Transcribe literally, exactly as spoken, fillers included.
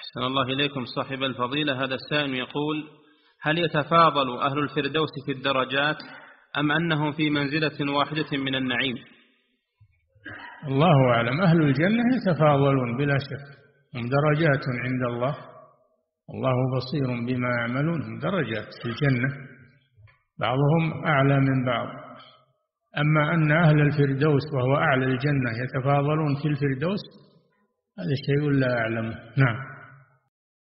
أحسن الله إليكم صاحب الفضيلة. هذا السائل يقول: هل يتفاضل أهل الفردوس في الدرجات أم أنهم في منزلة واحدة من النعيم؟ الله أعلم. أهل الجنة يتفاضلون بلا شك، هم درجات عند الله، الله بصير بما يعملون. هم درجات في الجنة، بعضهم أعلى من بعض. أما أن أهل الفردوس وهو أعلى الجنة يتفاضلون في الفردوس، هذا شيء لا أعلمه. نعم.